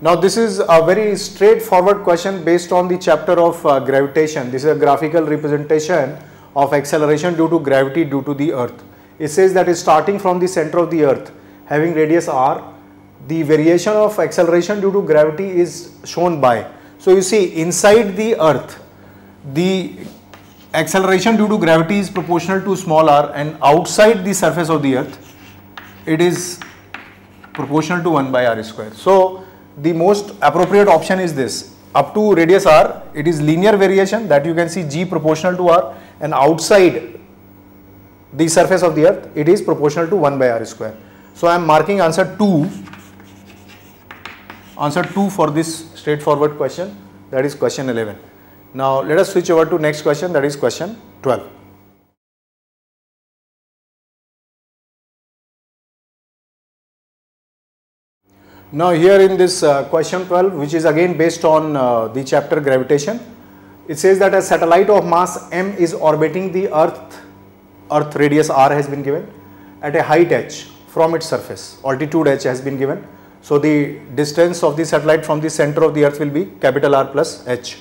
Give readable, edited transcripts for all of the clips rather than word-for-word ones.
Now this is a very straightforward question based on the chapter of gravitation. This is a graphical representation of acceleration due to gravity due to the earth. It says that starting from the center of the earth having radius r, the variation of acceleration due to gravity is shown by. So you see, inside the earth the acceleration due to gravity is proportional to small r, and outside the surface of the earth it is proportional to 1 by r square. So the most appropriate option is this. Up to radius r it is linear variation, that you can see g proportional to r, and outside the surface of the earth it is proportional to 1 by r square. So I am marking answer 2 for this straightforward question, that is question 11. Now let us switch over to next question, that is question 12. Now here in this question 12, which is again based on the chapter gravitation, it says that a satellite of mass m is orbiting the earth, radius r has been given, at a height h from its surface, altitude h has been given. So the distance of the satellite from the center of the earth will be capital R plus h.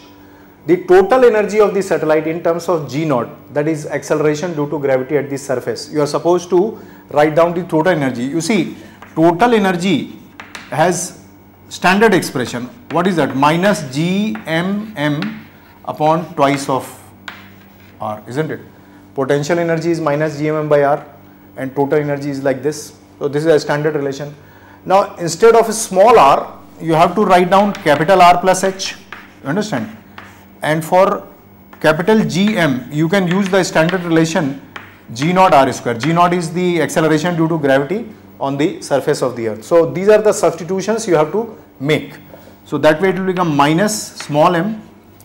The total energy of the satellite in terms of g naught, that is acceleration due to gravity at the surface. You are supposed to write down the total energy. You see, total energy has standard expression. What is that? Minus gmm upon twice of r, isn't it? Potential energy is minus gmm by r and total energy is like this. So this is a standard relation. Now instead of a small r you have to write down capital R plus h, you understand? And for capital Gm you can use the standard relation g naught r square. G naught is the acceleration due to gravity on the surface of the earth. So these are the substitutions you have to make. So that way it will become minus small m,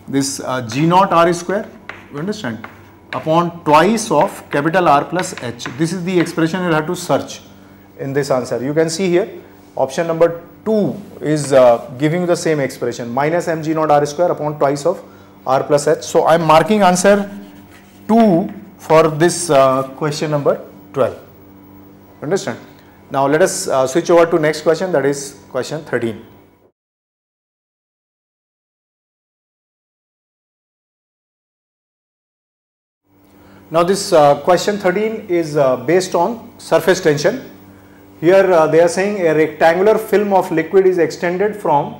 this g naught r square, you understand, upon twice of capital R plus h. This is the expression you have to search in this answer. You can see here option number 2 is giving you the same expression, minus mg naught r square upon twice of r plus h. So I am marking answer 2 for this question number 12, understand? Now let us switch over to next question, that is question 13. Now this question 13 is based on surface tension. Here they are saying a rectangular film of liquid is extended from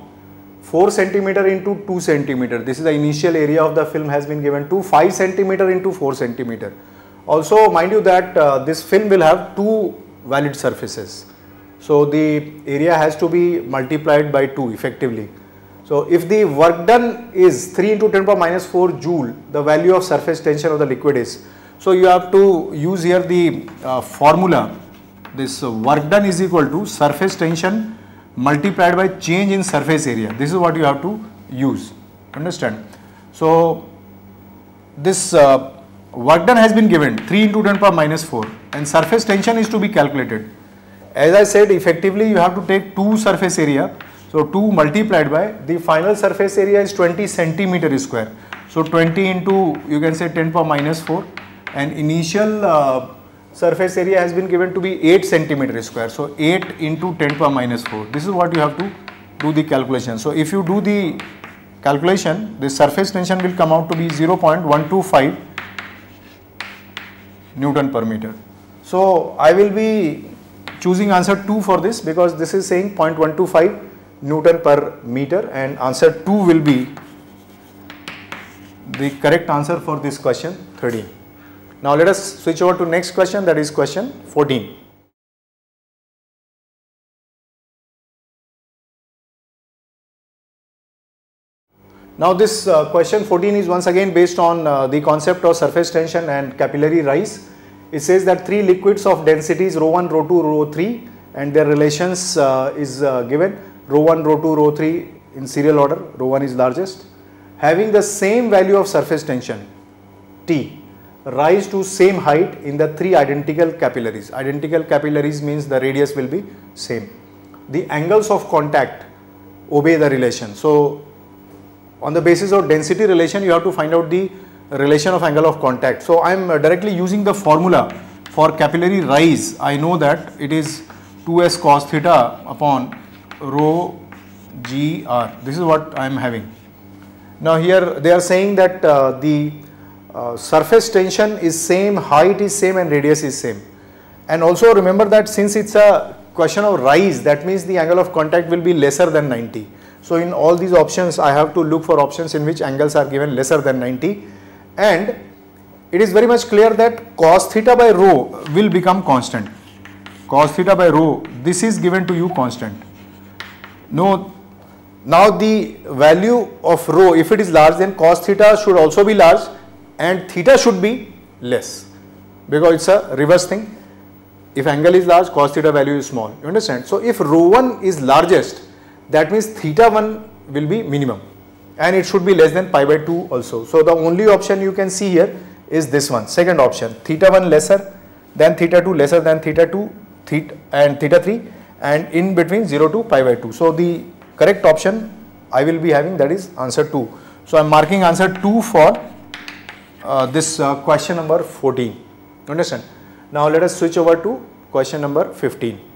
4 centimeter into 2 centimeter. This is the initial area of the film has been given to 5 centimeter into 4 centimeter. Also mind you that this film will have two valid surfaces. So the area has to be multiplied by 2 effectively. So if the work done is 3 into 10 power minus 4 joule, the value of surface tension of the liquid is. So you have to use here the formula. This work done is equal to surface tension multiplied by change in surface area. This is what you have to use, understand? So this work done has been given 3 into 10 power minus 4 and surface tension is to be calculated. As I said, effectively you have to take 2 surface area. So 2 multiplied by the final surface area is 20 centimeter square. So 20 into, you can say, 10 power minus 4, and initial surface area has been given to be 8 centimeter square. So 8 into 10 power minus 4. This is what you have to do the calculation. So if you do the calculation, the surface tension will come out to be 0.125 Newton per meter. So I will be choosing answer 2 for this because this is saying 0.125 Newton per meter, and answer 2 will be the correct answer for this question 13. Now let us switch over to next question, that is question 14. Now this question 14 is once again based on the concept of surface tension and capillary rise. It says that 3 liquids of densities rho 1, rho 2, rho 3 and their relations is given. Rho 1, rho 2, rho 3 in serial order, rho 1 is largest, having the same value of surface tension T, rise to same height in the 3 identical capillaries. Identical capillaries means the radius will be same. The angles of contact obey the relation. So on the basis of density relation you have to find out the relation of angle of contact. So I am directly using the formula for capillary rise. I know that it is 2s cos theta upon rho GR. This is what I am having. Now here they are saying that the surface tension is same, height is same and radius is same. And also remember that since it is a question of rise, that means the angle of contact will be lesser than 90. So in all these options I have to look for options in which angles are given lesser than 90, and it is very much clear that cos theta by rho will become constant. Cos theta by rho, this is given to you constant. Now the value of rho, if it is large, then cos theta should also be large and theta should be less, because it is a reverse thing. If angle is large, cos theta value is small, you understand. So if rho 1 is largest, that means theta 1 will be minimum and it should be less than pi by 2 also. So the only option you can see here is this one, second option, theta 1 lesser than theta 2, lesser than theta 2 and theta 3, and in between 0 to pi by 2. So the correct option I will be having, that is answer 2. So I am marking answer 2 for this question number 14, you understand. Now let us switch over to question number 15.